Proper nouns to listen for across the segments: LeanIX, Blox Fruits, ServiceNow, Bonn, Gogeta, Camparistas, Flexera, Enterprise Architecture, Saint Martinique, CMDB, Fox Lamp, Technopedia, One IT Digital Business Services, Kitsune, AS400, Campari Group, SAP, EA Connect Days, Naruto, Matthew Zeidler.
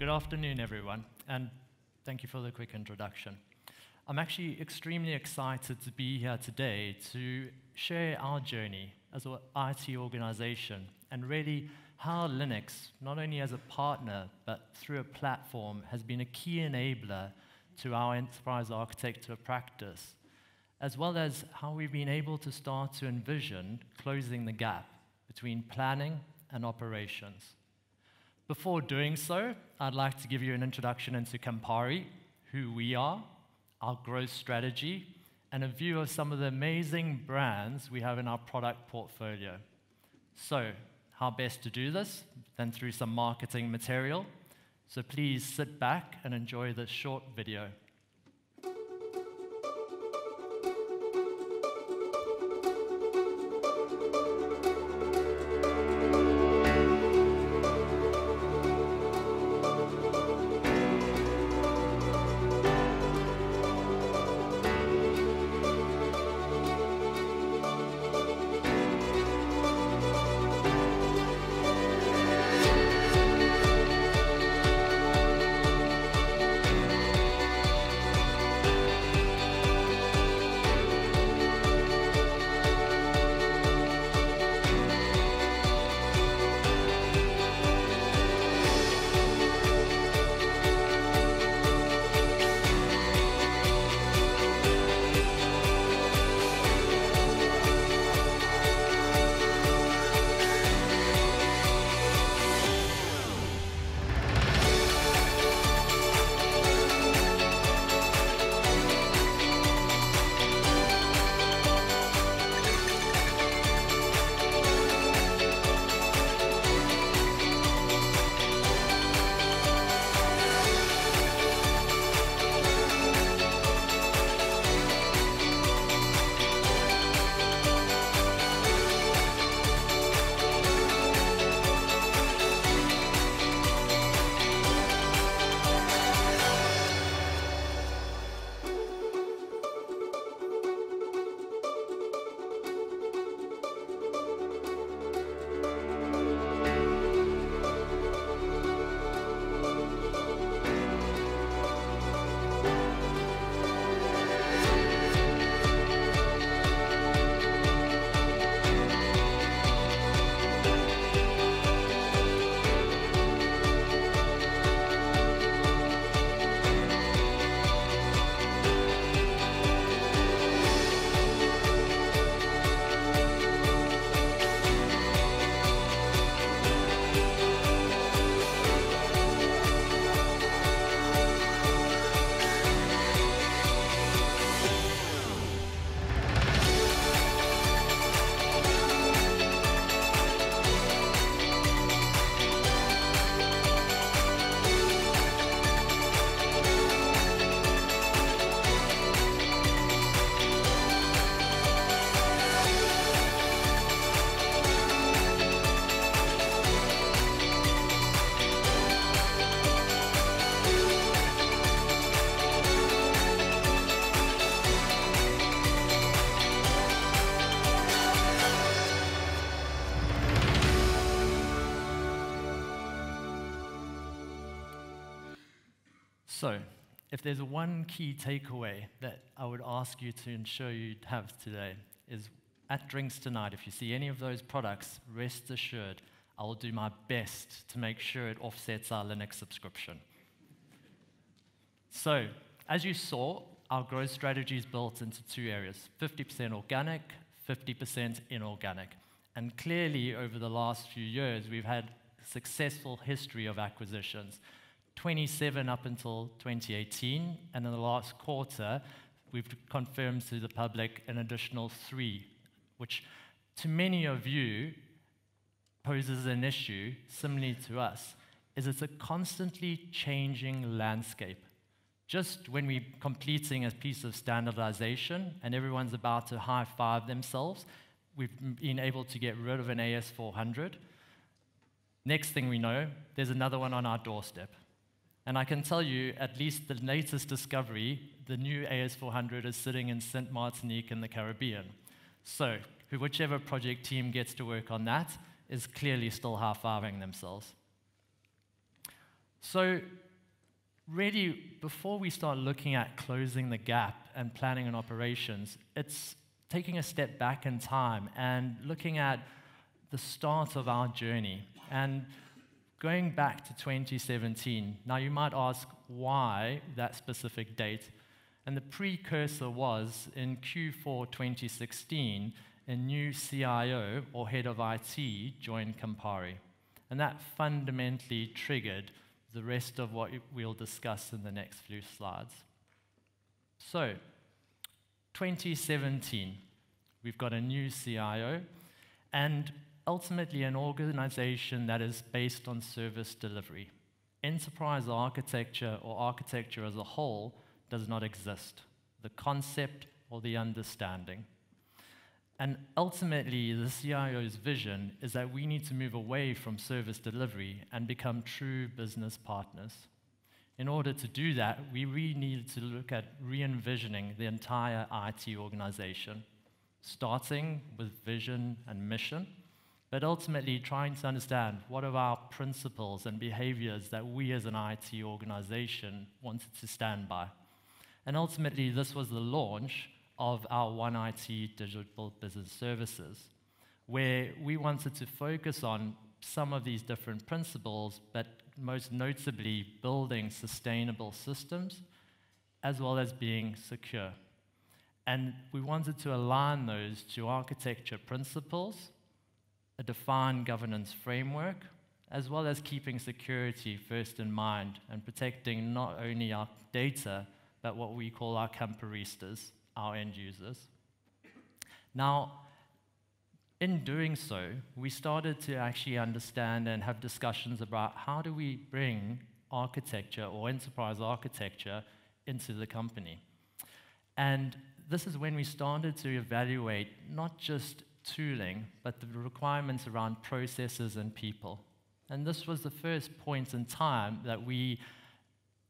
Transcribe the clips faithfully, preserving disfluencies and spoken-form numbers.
Good afternoon, everyone, and thank you for the quick introduction. I'm actually extremely excited to be here today to share our journey as an I T organization and really how Linux, not only as a partner, but through a platform, has been a key enabler to our enterprise architecture practice, as well as how we've been able to start to envision closing the gap between planning and operations. Before doing so, I'd like to give you an introduction into Campari, who we are, our growth strategy, and a view of some of the amazing brands we have in our product portfolio. So, how best to do this? Then through some marketing material. So please sit back and enjoy this short video. So, if there's one key takeaway that I would ask you to ensure you have today is, at drinks tonight, if you see any of those products, rest assured, I will do my best to make sure it offsets our Linux subscription. So, as you saw, our growth strategy is built into two areas, fifty percent organic, fifty percent inorganic. And clearly, over the last few years, we've had a successful history of acquisitions. twenty-seven up until twenty eighteen, and in the last quarter, we've confirmed to the public an additional three, which to many of you poses an issue similarly to us, is it's a constantly changing landscape. Just when we're completing a piece of standardization and everyone's about to high-five themselves, we've been able to get rid of an A S four hundred. Next thing we know, there's another one on our doorstep. And I can tell you, at least the latest discovery, the new A S four hundred is sitting in Saint Martinique in the Caribbean. So, whichever project team gets to work on that is clearly still high-fiving themselves. So really, before we start looking at closing the gap and planning and operations, it's taking a step back in time and looking at the start of our journey. And going back to twenty seventeen, now you might ask why that specific date, and the precursor was in Q four twenty sixteen, a new C I O or head of I T joined Campari, and that fundamentally triggered the rest of what we'll discuss in the next few slides. So, twenty seventeen, we've got a new C I O, and ultimately an organization that is based on service delivery. Enterprise architecture or architecture as a whole does not exist, the concept or the understanding. And ultimately, the C I O's vision is that we need to move away from service delivery and become true business partners. In order to do that, we really needed to look at re-envisioning the entire I T organization, starting with vision and mission, but ultimately trying to understand what are our principles and behaviors that we as an I T organization wanted to stand by. And ultimately, this was the launch of our One I T Digital Business Services, where we wanted to focus on some of these different principles, but most notably building sustainable systems, as well as being secure. And we wanted to align those to architecture principles, a defined governance framework, as well as keeping security first in mind and protecting not only our data, but what we call our Camparistas, our end users. Now, in doing so, we started to actually understand and have discussions about how do we bring architecture or enterprise architecture into the company. And this is when we started to evaluate not just tooling, but the requirements around processes and people. And this was the first point in time that we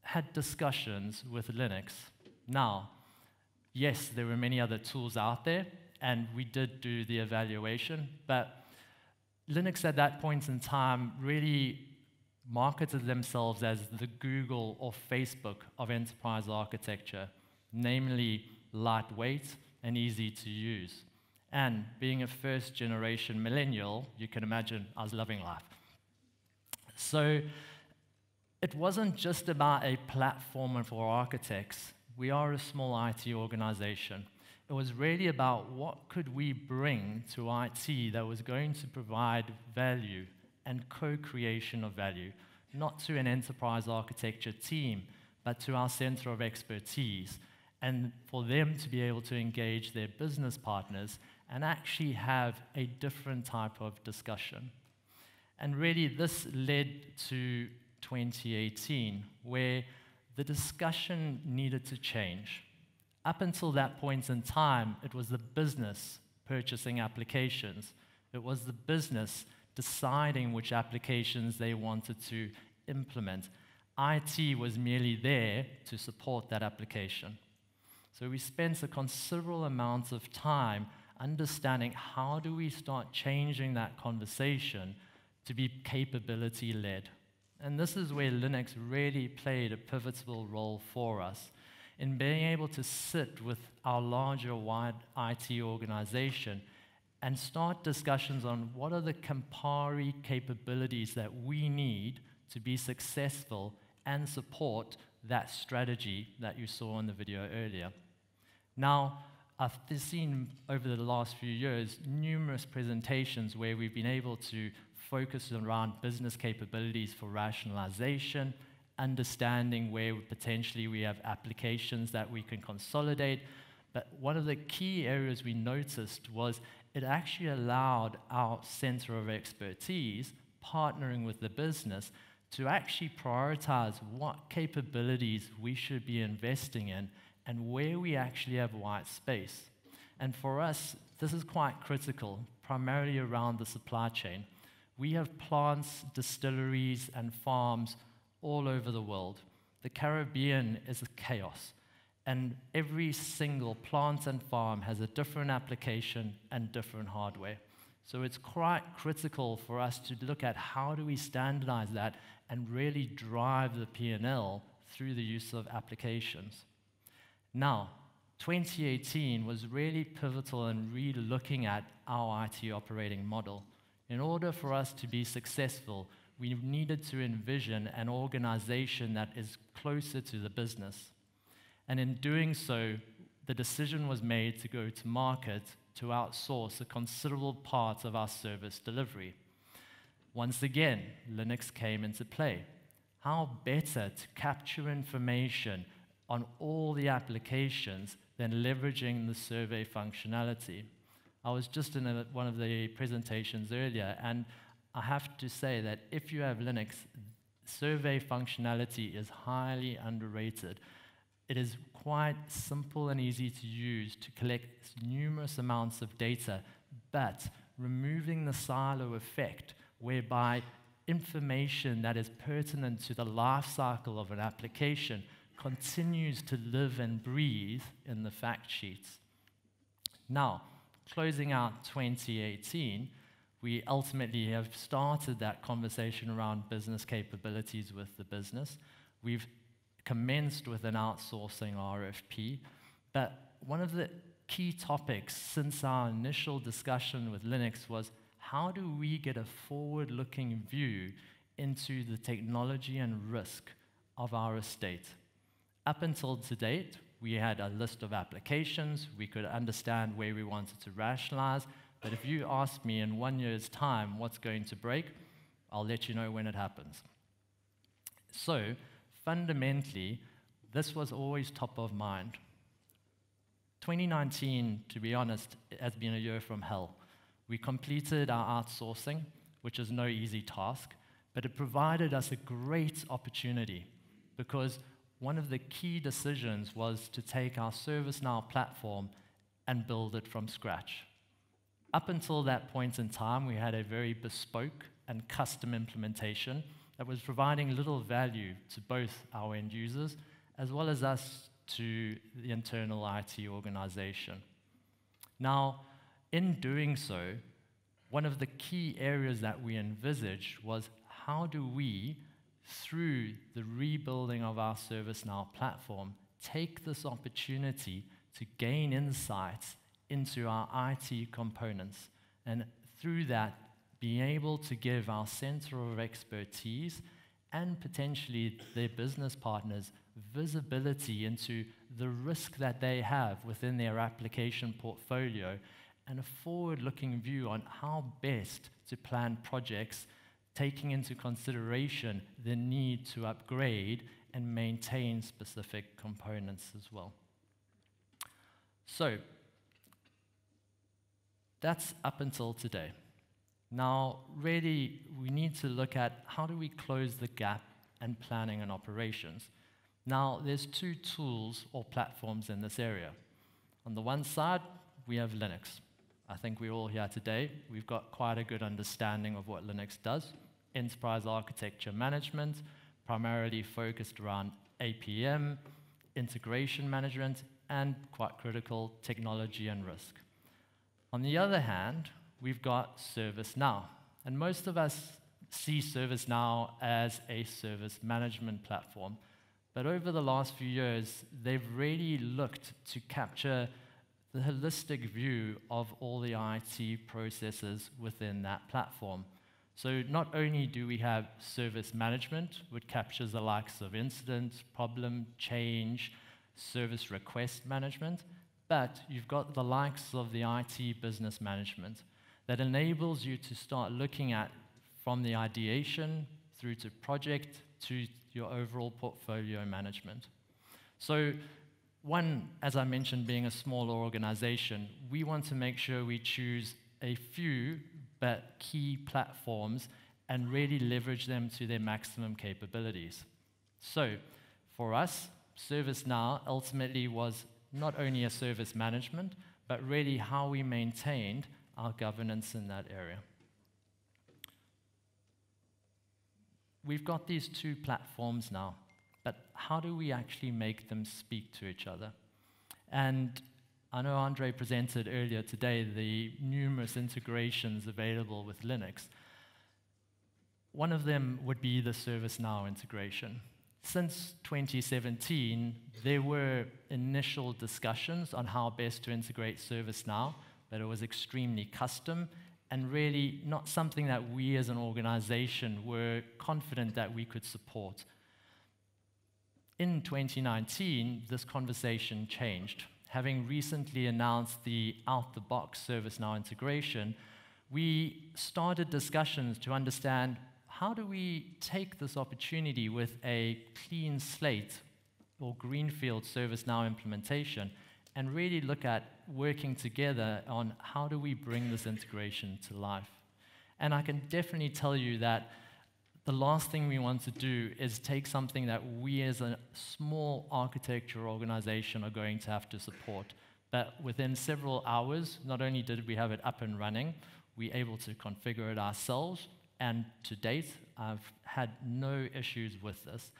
had discussions with Linux. Now, yes, there were many other tools out there, and we did do the evaluation, but Linux at that point in time really marketed themselves as the Google or Facebook of enterprise architecture, namely lightweight and easy to use. And being a first-generation millennial, you can imagine I was loving life. So it wasn't just about a platform for architects. We are a small I T organization. It was really about what could we bring to I T that was going to provide value and co-creation of value, not to an enterprise architecture team, but to our center of expertise, and for them to be able to engage their business partners and actually have a different type of discussion. And really, this led to twenty eighteen, where the discussion needed to change. Up until that point in time, it was the business purchasing applications. It was the business deciding which applications they wanted to implement. I T was merely there to support that application. So we spent a considerable amount of time understanding how do we start changing that conversation to be capability-led. And this is where Linux really played a pivotal role for us in being able to sit with our larger wide I T organization and start discussions on what are the Campari capabilities that we need to be successful and support that strategy that you saw in the video earlier. Now, I've seen over the last few years numerous presentations where we've been able to focus around business capabilities for rationalization, understanding where potentially we have applications that we can consolidate. But one of the key areas we noticed was it actually allowed our center of expertise, partnering with the business, to actually prioritize what capabilities we should be investing in and where we actually have white space. And for us, this is quite critical, primarily around the supply chain. We have plants, distilleries, and farms all over the world. The Caribbean is a chaos, and every single plant and farm has a different application and different hardware. So it's quite critical for us to look at how do we standardize that and really drive the P and L through the use of applications. Now, twenty eighteen was really pivotal in re-looking at our I T operating model. In order for us to be successful, we needed to envision an organization that is closer to the business. And in doing so, the decision was made to go to market to outsource a considerable part of our service delivery. Once again, Linux came into play. How better to capture information on all the applications than leveraging the survey functionality? I was just in a, one of the presentations earlier, and I have to say that if you have Linux, survey functionality is highly underrated. It is quite simple and easy to use to collect numerous amounts of data, but removing the silo effect whereby information that is pertinent to the life cycle of an application continues to live and breathe in the fact sheets. Now, closing out twenty eighteen, we ultimately have started that conversation around business capabilities with the business. We've commenced with an outsourcing R F P, but one of the key topics since our initial discussion with Linux was how do we get a forward-looking view into the technology and risk of our estate? Up until to date, we had a list of applications. We could understand where we wanted to rationalize. But if you ask me in one year's time what's going to break, I'll let you know when it happens. So fundamentally, this was always top of mind. twenty nineteen, to be honest, has been a year from hell. We completed our outsourcing, which is no easy task, but it provided us a great opportunity because one of the key decisions was to take our ServiceNow platform and build it from scratch. Up until that point in time, we had a very bespoke and custom implementation that was providing little value to both our end users as well as us to the internal I T organization. Now, in doing so, one of the key areas that we envisaged was how do we, through the rebuilding of our ServiceNow platform, take this opportunity to gain insights into our I T components, and through that, being able to give our center of expertise and potentially their business partners visibility into the risk that they have within their application portfolio and a forward-looking view on how best to plan projects, taking into consideration the need to upgrade and maintain specific components as well. So, that's up until today. Now, really, we need to look at how do we close the gap in planning and operations. Now, there's two tools or platforms in this area. On the one side, we have Linux. I think we're all here today. We've got quite a good understanding of what Linux does. Enterprise architecture management, primarily focused around A P M, integration management, and quite critical, technology and risk. On the other hand, we've got ServiceNow. And most of us see ServiceNow as a service management platform. But over the last few years, they've really looked to capture the holistic view of all the I T processes within that platform. So not only do we have service management, which captures the likes of incidents, problem, change, service request management, but you've got the likes of the I T business management that enables you to start looking at from the ideation through to project to your overall portfolio management. So one, as I mentioned, being a smaller organization, we want to make sure we choose a few but key platforms and really leverage them to their maximum capabilities. So for us, ServiceNow ultimately was not only a service management, but really how we maintained our governance in that area. We've got these two platforms now, but how do we actually make them speak to each other? And I know Andre presented earlier today the numerous integrations available with Linux. One of them would be the ServiceNow integration. Since twenty seventeen, there were initial discussions on how best to integrate ServiceNow, but it was extremely custom and really not something that we as an organization were confident that we could support. In twenty nineteen, this conversation changed. Having recently announced the out-the-box ServiceNow integration, we started discussions to understand how do we take this opportunity with a clean slate or greenfield ServiceNow implementation and really look at working together on how do we bring this integration to life. And I can definitely tell you that the last thing we want to do is take something that we as a small architecture organization are going to have to support. But within several hours, not only did we have it up and running, we were able to configure it ourselves. And to date, I've had no issues with this.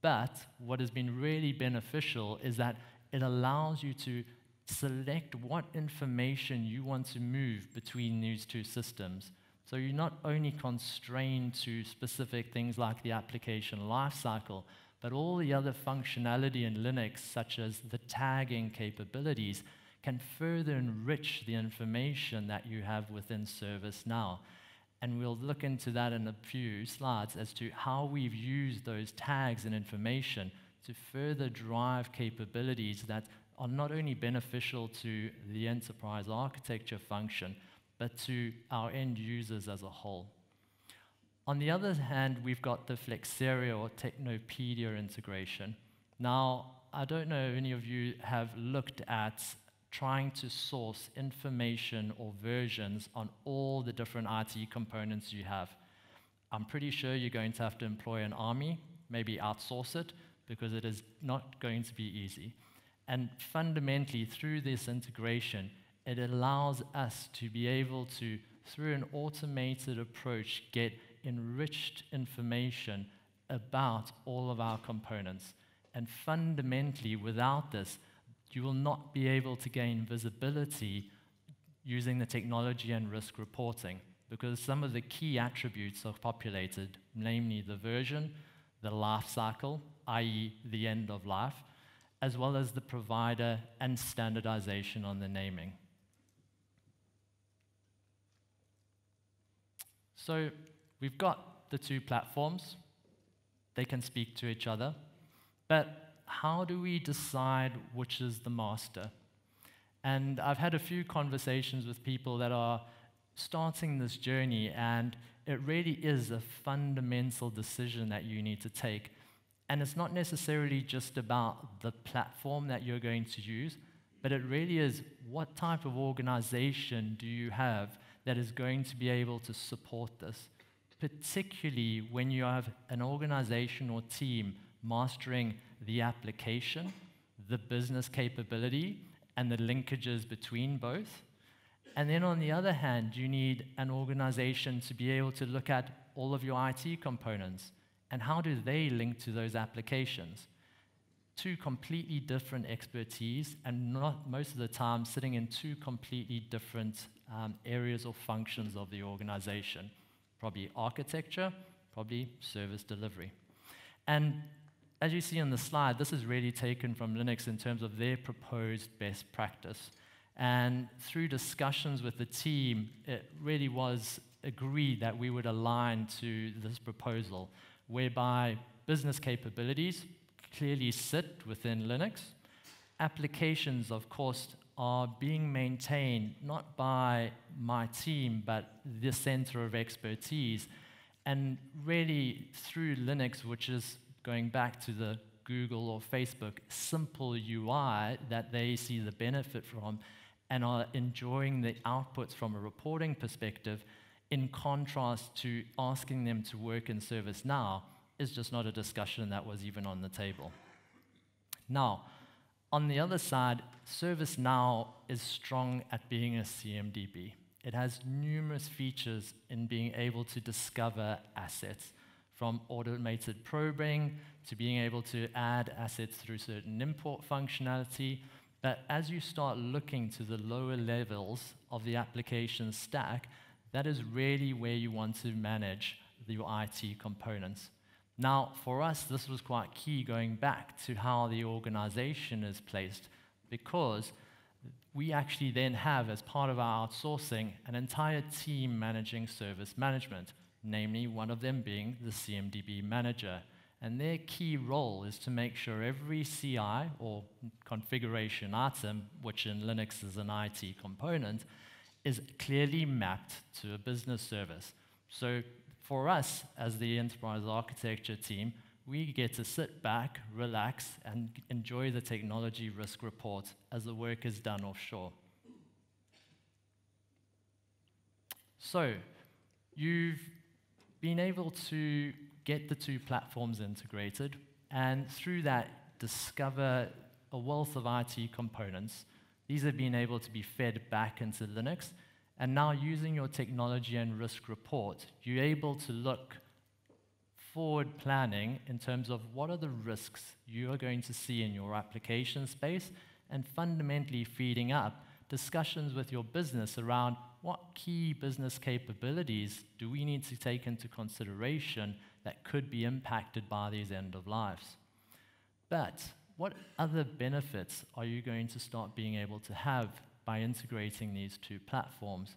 But what has been really beneficial is that it allows you to select what information you want to move between these two systems. So you're not only constrained to specific things like the application lifecycle, but all the other functionality in Linux, such as the tagging capabilities, can further enrich the information that you have within ServiceNow. And we'll look into that in a few slides as to how we've used those tags and information to further drive capabilities that are not only beneficial to the enterprise architecture function, but to our end users as a whole. On the other hand, we've got the Flexera or Technopedia integration. Now, I don't know if any of you have looked at trying to source information or versions on all the different I T components you have. I'm pretty sure you're going to have to employ an army, maybe outsource it, because it is not going to be easy. And fundamentally, through this integration, it allows us to be able to, through an automated approach, get enriched information about all of our components. And fundamentally, without this, you will not be able to gain visibility using the technology and risk reporting, because some of the key attributes are populated, namely the version, the life cycle, that is the end of life, as well as the provider and standardization on the naming. So we've got the two platforms. They can speak to each other. But how do we decide which is the master? And I've had a few conversations with people that are starting this journey, and it really is a fundamental decision that you need to take. And it's not necessarily just about the platform that you're going to use, but it really is what type of organization do you have that is going to be able to support this, particularly when you have an organization or team mastering the application, the business capability, and the linkages between both. And then on the other hand, you need an organization to be able to look at all of your I T components and how do they link to those applications. Two completely different expertise, and not most of the time sitting in two completely different um, areas or functions of the organization. Probably architecture, probably service delivery. And as you see on the slide, this is really taken from Linux in terms of their proposed best practice. And through discussions with the team, it really was agreed that we would align to this proposal, whereby business capabilities clearly sit within Linux. Applications, of course, are being maintained not by my team, but the center of expertise. And really, through Linux, which is going back to the Google or Facebook simple U I that they see the benefit from and are enjoying the outputs from a reporting perspective, in contrast to asking them to work in ServiceNow, is just not a discussion that was even on the table. Now, on the other side, ServiceNow is strong at being a C M D B. It has numerous features in being able to discover assets, from automated probing to being able to add assets through certain import functionality, that as you start looking to the lower levels of the application stack, that is really where you want to manage your I T components. Now, for us, this was quite key going back to how the organization is placed, because we actually then have, as part of our outsourcing, an entire team managing service management, namely one of them being the C M D B manager. And their key role is to make sure every C I, or configuration item, which in Linux is an I T component, is clearly mapped to a business service. So for us, as the enterprise architecture team, we get to sit back, relax, and enjoy the technology risk report as the work is done offshore. So you've been able to get the two platforms integrated, and through that, discover a wealth of I T components. These have been able to be fed back into Linux, and now using your technology and risk report, you're able to look forward planning in terms of what are the risks you are going to see in your application space, and fundamentally feeding up discussions with your business around what key business capabilities do we need to take into consideration that could be impacted by these end-of-lives. But what other benefits are you going to start being able to have by integrating these two platforms?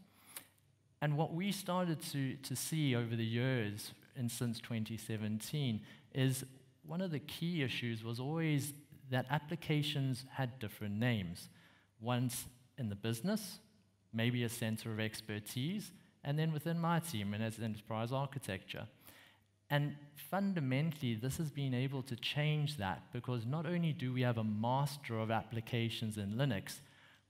And what we started to, to see over the years, and since twenty seventeen, is one of the key issues was always that applications had different names. Once in the business, maybe a center of expertise, and then within my team, and as enterprise architecture. And fundamentally, this has been able to change that, because not only do we have a master of applications in Linux,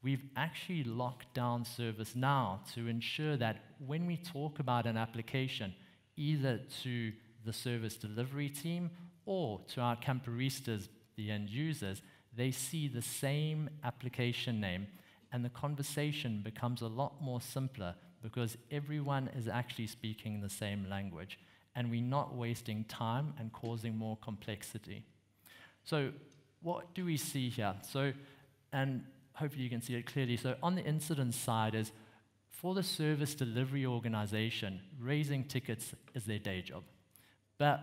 we've actually locked down ServiceNow to ensure that when we talk about an application, either to the service delivery team or to our Camparistas, the end users, they see the same application name, and the conversation becomes a lot more simpler because everyone is actually speaking the same language, and we're not wasting time and causing more complexity. So what do we see here? So, and hopefully you can see it clearly. So on the incident side is, for the service delivery organization, raising tickets is their day job. But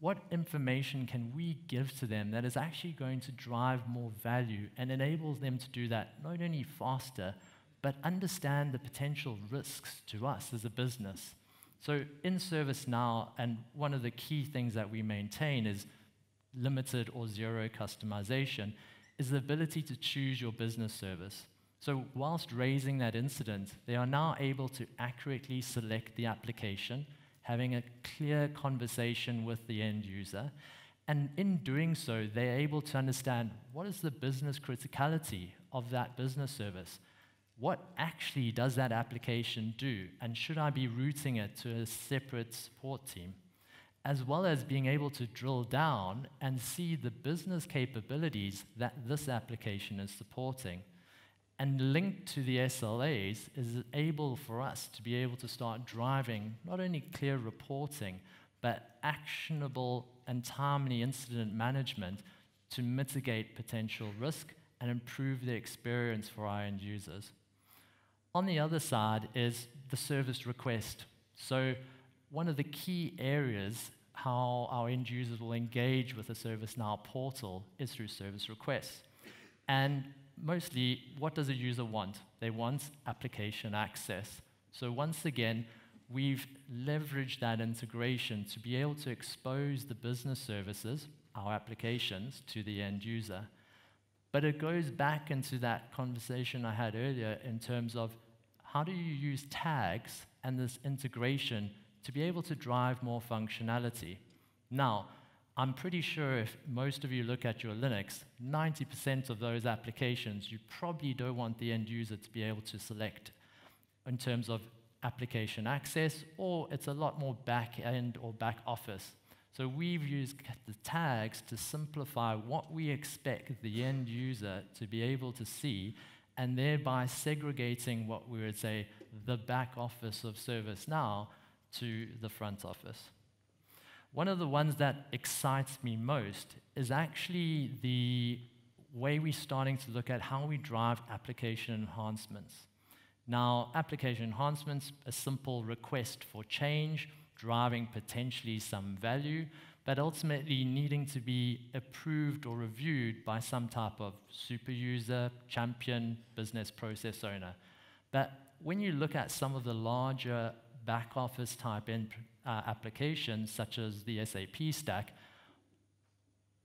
what information can we give to them that is actually going to drive more value and enables them to do that not only faster, but understand the potential risks to us as a business? So in ServiceNow, and one of the key things that we maintain is limited or zero customization, is the ability to choose your business service. So whilst raising that incident, they are now able to accurately select the application, having a clear conversation with the end user, and in doing so, they're able to understand what is the business criticality of that business service. What actually does that application do, and should I be routing it to a separate support team? As well as being able to drill down and see the business capabilities that this application is supporting. And linked to the S L As is able for us to be able to start driving not only clear reporting, but actionable and timely incident management to mitigate potential risk and improve the experience for our end users. On the other side is the service request. So one of the key areas how our end users will engage with the ServiceNow portal is through service requests. And mostly, what does a user want? They want application access. So once again, we've leveraged that integration to be able to expose the business services, our applications, to the end user. But it goes back into that conversation I had earlier in terms of how do you use tags and this integration to be able to drive more functionality? Now, I'm pretty sure if most of you look at your Linux, ninety percent of those applications, you probably don't want the end user to be able to select in terms of application access, or it's a lot more back-end or back-office. So we've used the tags to simplify what we expect the end user to be able to see, and thereby segregating what we would say the back office of ServiceNow to the front office. One of the ones that excites me most is actually the way we're starting to look at how we drive application enhancements. Now, application enhancements, a simple request for change, driving potentially some value, but ultimately needing to be approved or reviewed by some type of super user, champion, business process owner. But when you look at some of the larger back office type in, uh, applications, such as the S A P stack,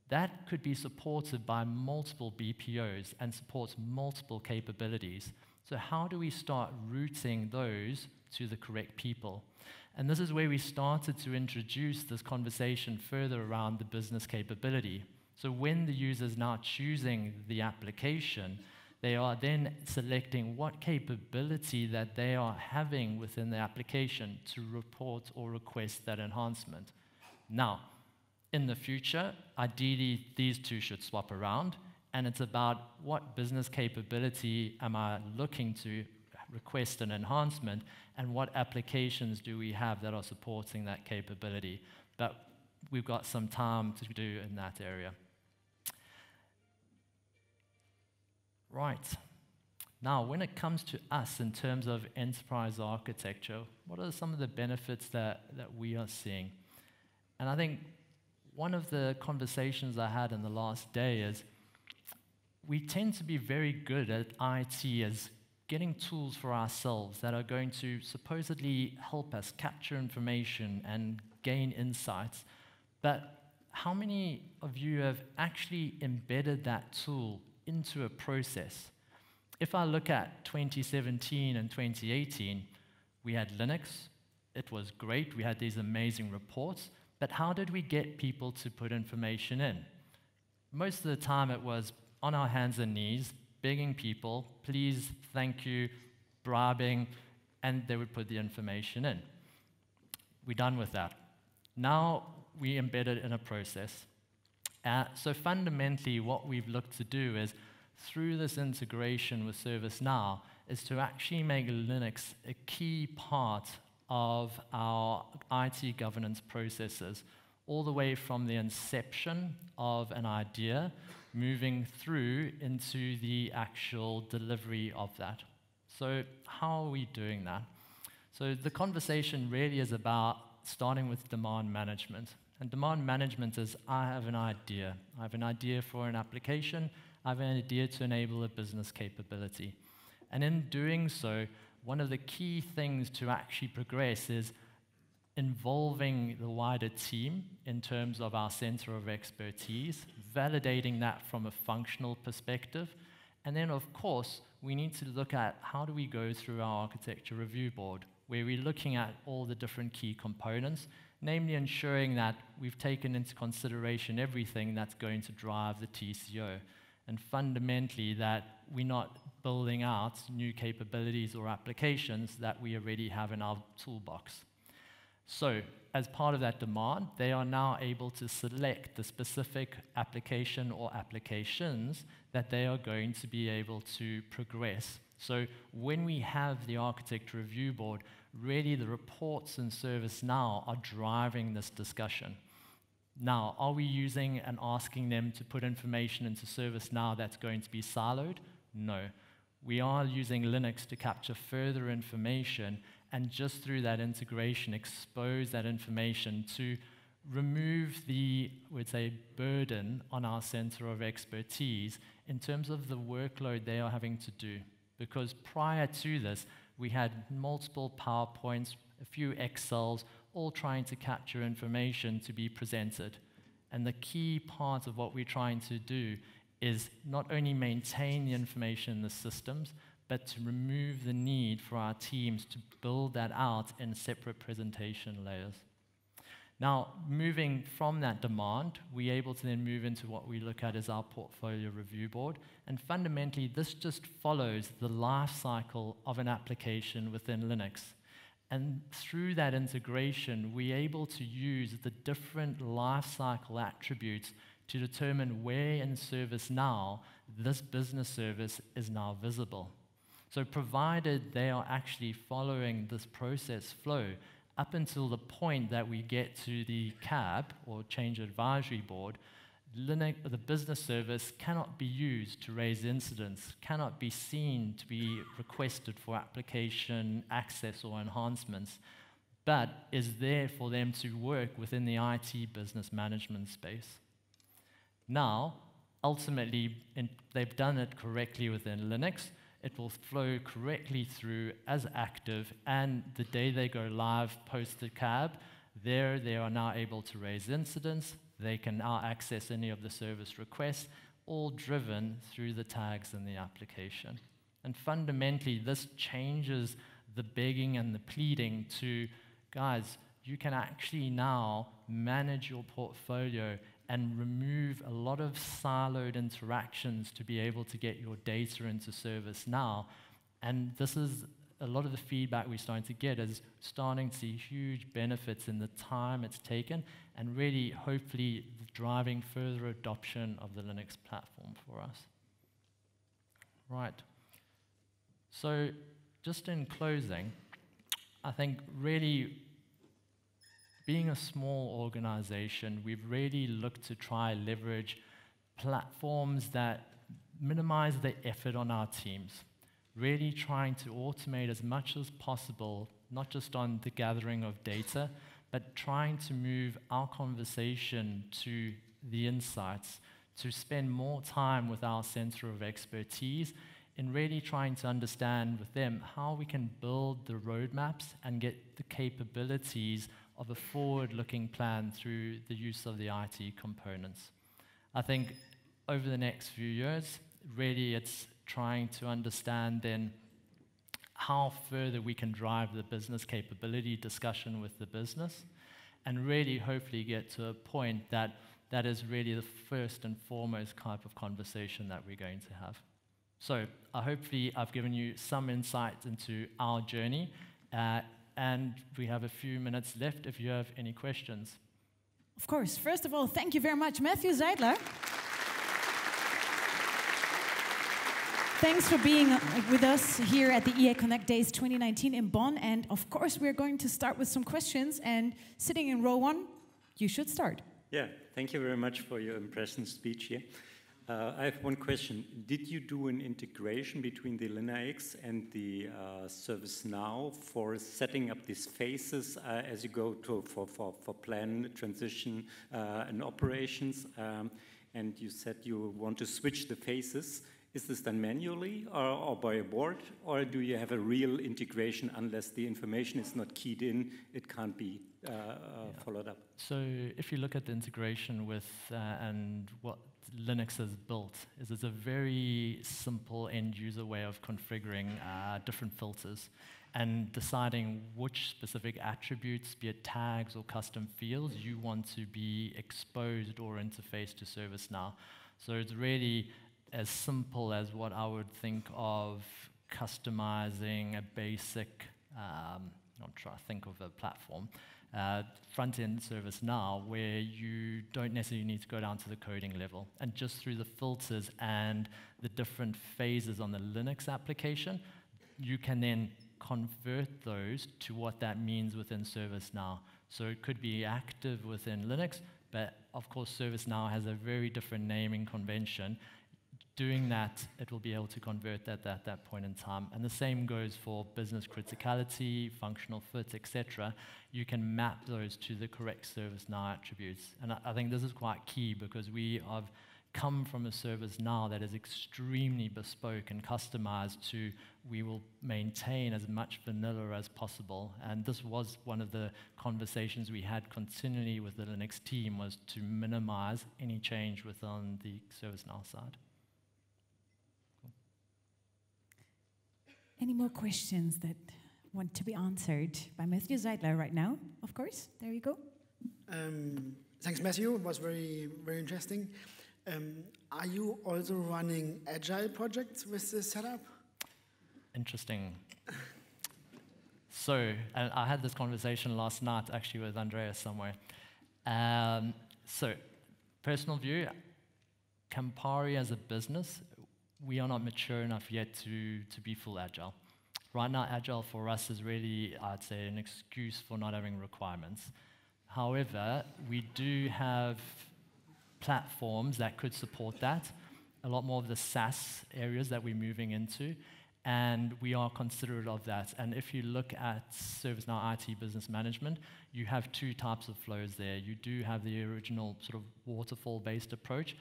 that could be supported by multiple B P Os and supports multiple capabilities. So how do we start routing those to the correct people? And this is where we started to introduce this conversation further around the business capability. So when the user is now choosing the application, they are then selecting what capability that they are having within the application to report or request that enhancement. Now, in the future, ideally, these two should swap around, and it's about what business capability am I looking to request an enhancement, and what applications do we have that are supporting that capability. But we've got some time to do in that area. Right. Now, when it comes to us in terms of enterprise architecture, what are some of the benefits that, that we are seeing? And I think one of the conversations I had in the last day is we tend to be very good at I T as getting tools for ourselves that are going to supposedly help us capture information and gain insights. But how many of you have actually embedded that tool into a process? If I look at twenty seventeen and twenty eighteen, we had Linux. It was great. We had these amazing reports. But how did we get people to put information in? Most of the time, it was on our hands and knees, begging people, please, thank you, bribing, and they would put the information in. We're done with that. Now we embed it in a process. Uh, so fundamentally, what we've looked to do is, through this integration with ServiceNow, is to actually make Linux a key part of our I T governance processes, all the way from the inception of an idea, moving through into the actual delivery of that. So how are we doing that? So the conversation really is about starting with demand management. And demand management is, I have an idea. I have an idea for an application. I have an idea to enable a business capability. And in doing so, one of the key things to actually progress is involving the wider team in terms of our center of expertise, validating that from a functional perspective. And then, of course, we need to look at how do we go through our architecture review board, where we're looking at all the different key components, namely ensuring that we've taken into consideration everything that's going to drive the T C O, and fundamentally that we're not building out new capabilities or applications that we already have in our toolbox. So, as part of that demand, they are now able to select the specific application or applications that they are going to be able to progress. So, when we have the architecture review board, really the reports in ServiceNow are driving this discussion. Now, are we using and asking them to put information into ServiceNow that's going to be siloed? No. We are using Linux to capture further information, and just through that integration, expose that information to remove the, I would say, burden on our center of expertise in terms of the workload they are having to do. Because prior to this, we had multiple PowerPoints, a few Excels, all trying to capture information to be presented. And the key part of what we're trying to do is not only maintain the information in the systems, but to remove the need for our teams to build that out in separate presentation layers. Now, moving from that demand, we're able to then move into what we look at as our portfolio review board. And fundamentally, this just follows the life cycle of an application within Linux. And through that integration, we're able to use the different life cycle attributes to determine where in ServiceNow this business service is now visible. So provided they are actually following this process flow up until the point that we get to the C A B, or Change Advisory Board, Linux, the business service cannot be used to raise incidents, cannot be seen to be requested for application access or enhancements, but is there for them to work within the I T business management space. Now, ultimately, in, they've done it correctly within Linux. It will flow correctly through as active, and the day they go live post the cab, there they are now able to raise incidents. They can now access any of the service requests, all driven through the tags in the application. And fundamentally, this changes the begging and the pleading to, guys, you can actually now manage your portfolio and remove a lot of siloed interactions to be able to get your data into service now. And this is a lot of the feedback we're starting to get is starting to see huge benefits in the time it's taken and really, hopefully, driving further adoption of the Linux platform for us. Right. So just in closing, I think really, being a small organization, we've really looked to try leverage platforms that minimize the effort on our teams, really trying to automate as much as possible, not just on the gathering of data, but trying to move our conversation to the insights, to spend more time with our center of expertise, in really trying to understand with them how we can build the roadmaps and get the capabilities of a forward-looking plan through the use of the I T components. I think over the next few years, really it's trying to understand then how further we can drive the business capability discussion with the business and really hopefully get to a point that that is really the first and foremost type of conversation that we're going to have. So uh, hopefully I've given you some insight into our journey uh, and we have a few minutes left if you have any questions. Of course. First of all, thank you very much, Matthew Zeidler. Thanks for being with us here at the E A Connect Days twenty nineteen in Bonn. And of course, we're going to start with some questions. And sitting in row one, you should start. Yeah, thank you very much for your impressive speech here. Uh, I have one question. Did you do an integration between the LeanIX and the uh, ServiceNow for setting up these phases uh, as you go to for, for, for plan, transition, uh, and operations? Um, and you said you want to switch the phases. Is this done manually or, or by a board, or do you have a real integration unless the information is not keyed in, it can't be uh, uh, yeah. followed up? So if you look at the integration with uh, and what Linux has built, is it's a very simple end-user way of configuring uh, different filters and deciding which specific attributes, be it tags or custom fields, you want to be exposed or interfaced to ServiceNow. So it's really as simple as what I would think of customizing a basic, um, I'm trying to think of a platform, uh, front-end service now, where you don't necessarily need to go down to the coding level. And just through the filters and the different phases on the Linux application, you can then convert those to what that means within ServiceNow. So it could be active within Linux, but of course ServiceNow has a very different naming convention. Doing that, it will be able to convert that at that point in time. And the same goes for business criticality, functional fit, et cetera. You can map those to the correct ServiceNow attributes. And I, I think this is quite key because we have come from a ServiceNow that is extremely bespoke and customized to, we will maintain as much vanilla as possible. And this was one of the conversations we had continually with the Linux team, was to minimize any change within the ServiceNow side. Any more questions that want to be answered by Matthew Zeidler right now? Of course, there you go. Um, thanks, Matthew. It was very, very interesting. Um, are you also running agile projects with this setup? Interesting. So, I had this conversation last night, actually, with Andreas somewhere. Um, so, personal view, Campari as a business, we are not mature enough yet to, to be full agile. Right now, agile for us is really, I'd say, an excuse for not having requirements. However, we do have platforms that could support that, a lot more of the SaaS areas that we're moving into, and we are considerate of that. And if you look at ServiceNow I T Business Management, you have two types of flows there. You do have the original sort of waterfall-based approach.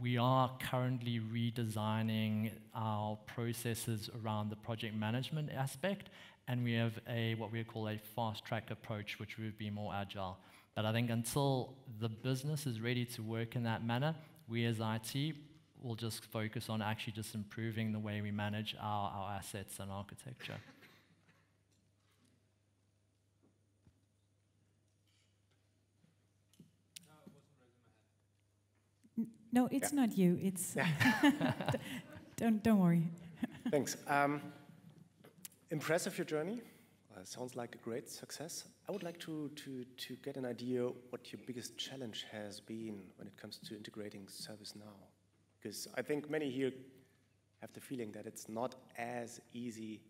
We are currently redesigning our processes around the project management aspect, and we have a what we call a fast-track approach, which would be more agile. But I think until the business is ready to work in that manner, we as I T we'll just focus on actually just improving the way we manage our, our assets and architecture. No, it's yeah. not you. It's yeah. don't don't worry. Thanks. Um, impressive your journey. Uh, sounds like a great success. I would like to, to, to get an idea what your biggest challenge has been when it comes to integrating ServiceNow. Because I think many here have the feeling that it's not as easy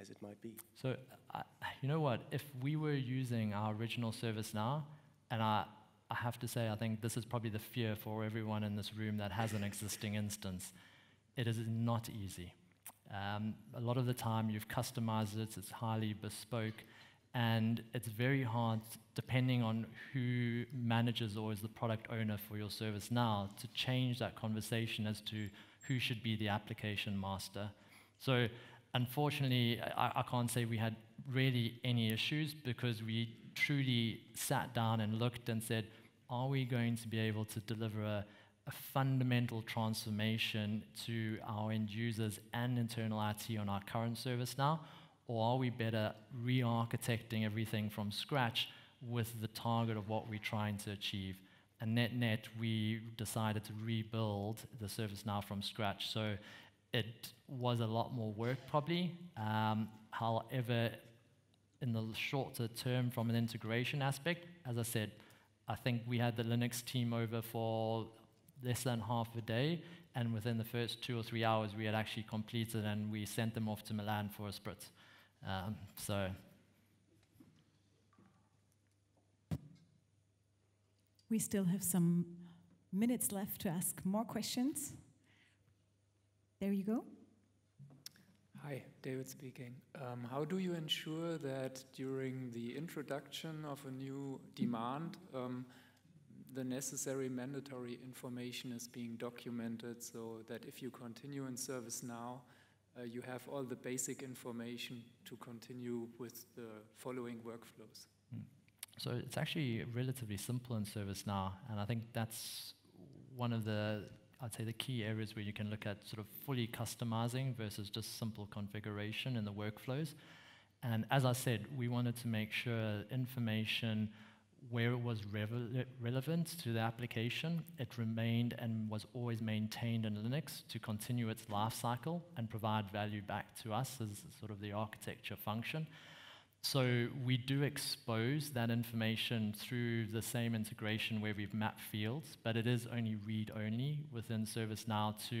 as it might be. So, uh, you know what? If we were using our original ServiceNow, and I, I have to say, I think this is probably the fear for everyone in this room that has an existing instance. It is not easy. Um, a lot of the time, you've customized it. It's highly bespoke. And it's very hard, depending on who manages or is the product owner for your service now, to change that conversation as to who should be the application master. So unfortunately, I, I can't say we had really any issues, because we truly sat down and looked and said, are we going to be able to deliver a, a fundamental transformation to our end users and internal I T on our current service now? Or are we better re-architecting everything from scratch with the target of what we're trying to achieve? And net-net, we decided to rebuild the ServiceNow from scratch. So it was a lot more work, probably. Um, however, in the shorter term, from an integration aspect, as I said, I think we had the Linux team over for less than half a day. And within the first two or three hours, we had actually completed, and we sent them off to Milan for a spritz. Um, so, we still have some minutes left to ask more questions. There you go. Hi, David speaking. Um, how do you ensure that during the introduction of a new demand, um, the necessary mandatory information is being documented, so that if you continue in ServiceNow, Uh, you have all the basic information to continue with the following workflows? Mm. So it's actually relatively simple in ServiceNow, and I think that's one of the, I'd say, the key areas where you can look at sort of fully customizing versus just simple configuration in the workflows. And as I said, we wanted to make sure information, where it was relevant to the application, it remained and was always maintained in Linux to continue its life cycle and provide value back to us as sort of the architecture function. So we do expose that information through the same integration where we've mapped fields, but it is only read-only within ServiceNow to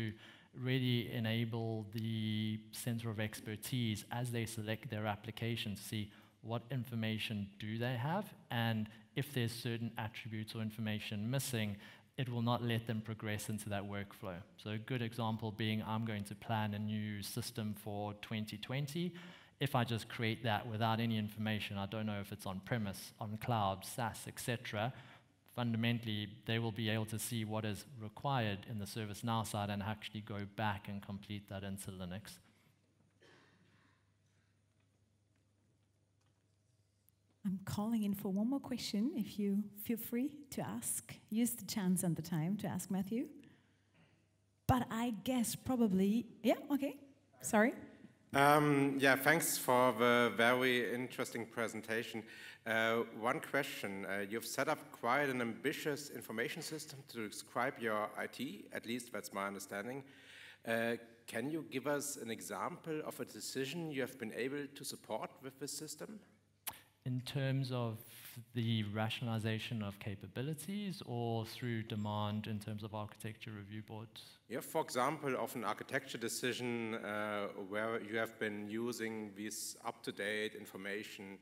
really enable the center of expertise as they select their application to see what information do they have, and if there's certain attributes or information missing, it will not let them progress into that workflow. So a good example being, I'm going to plan a new system for twenty twenty. If I just create that without any information, I don't know if it's on-premise, on cloud, SaaS, et cetera, fundamentally, they will be able to see what is required in the ServiceNow side and actually go back and complete that into Linux. I'm calling in for one more question. If you feel free to ask, use the chance and the time to ask Matthew. But I guess probably, yeah, okay, sorry. Um, yeah, thanks for the very interesting presentation. Uh, one question, uh, you've set up quite an ambitious information system to describe your I T, at least that's my understanding. Uh, can you give us an example of a decision you have been able to support with this system? In terms of the rationalization of capabilities, or through demand in terms of architecture review boards? Yeah, for example, of an architecture decision uh, where you have been using this up-to-date information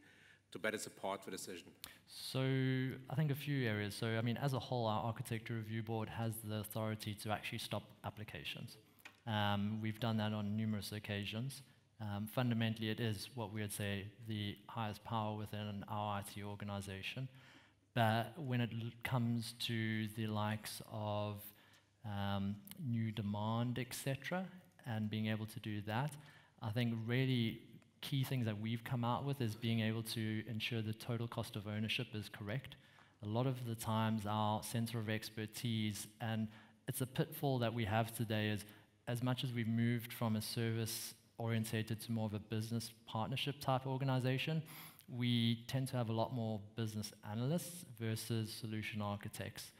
to better support the decision? So I think a few areas. So I mean, as a whole, our Architecture Review Board has the authority to actually stop applications. Um, we've done that on numerous occasions. Um, fundamentally, it is what we would say the highest power within our I T organization. But when it l comes to the likes of um, new demand, et cetera, and being able to do that, I think really key things that we've come out with is being able to ensure the total cost of ownership is correct. A lot of the times our center of expertise, and it's a pitfall that we have today, is as much as we've moved from a service orientated to more of a business partnership type organization, we tend to have a lot more business analysts versus solution architects,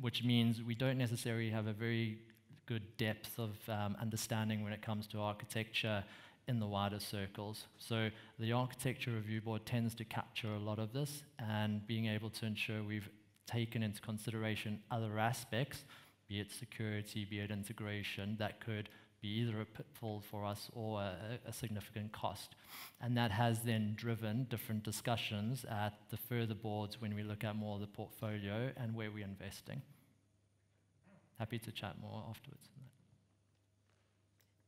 which means we don't necessarily have a very good depth of um, understanding when it comes to architecture in the wider circles. So the Architecture Review Board tends to capture a lot of this, and being able to ensure we've taken into consideration other aspects, be it security, be it integration, that could be either a pitfall for us or a, a significant cost. And that has then driven different discussions at the further boards when we look at more of the portfolio and where we're investing. Happy to chat more afterwards on that.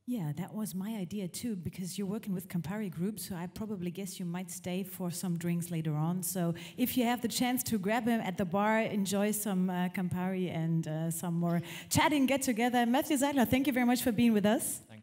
Yeah, that was my idea too, because you're working with Campari Group, so I probably guess you might stay for some drinks later on. So if you have the chance to grab him at the bar, enjoy some uh, Campari and uh, some more chatting, get together. Matthew Zeidler, thank you very much for being with us. Thank you.